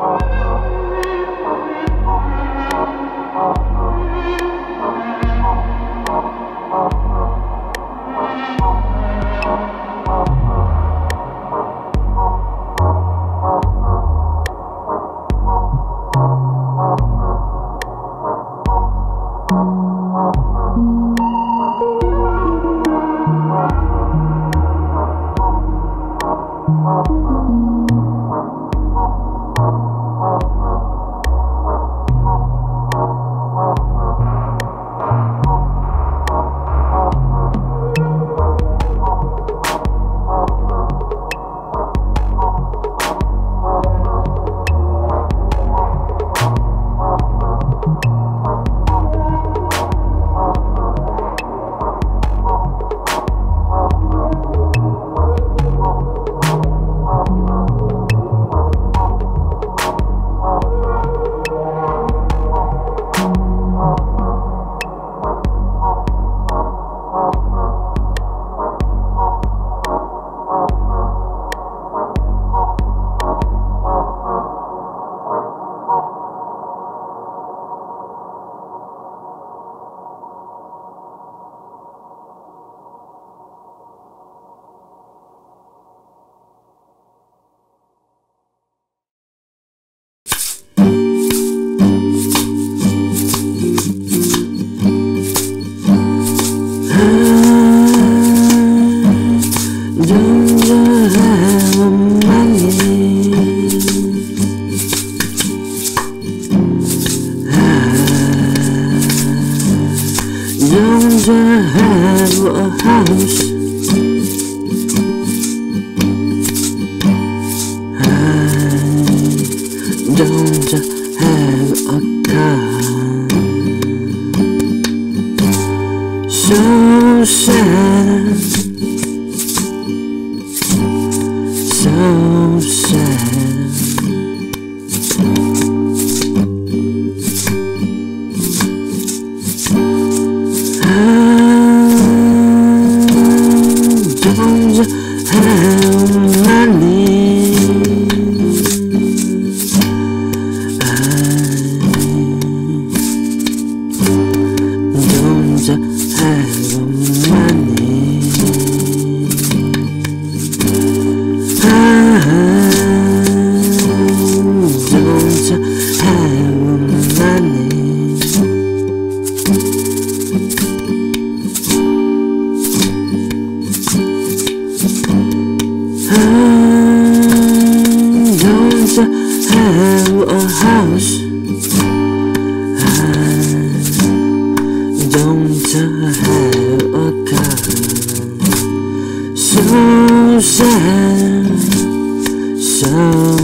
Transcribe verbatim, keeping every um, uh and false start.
So sad, so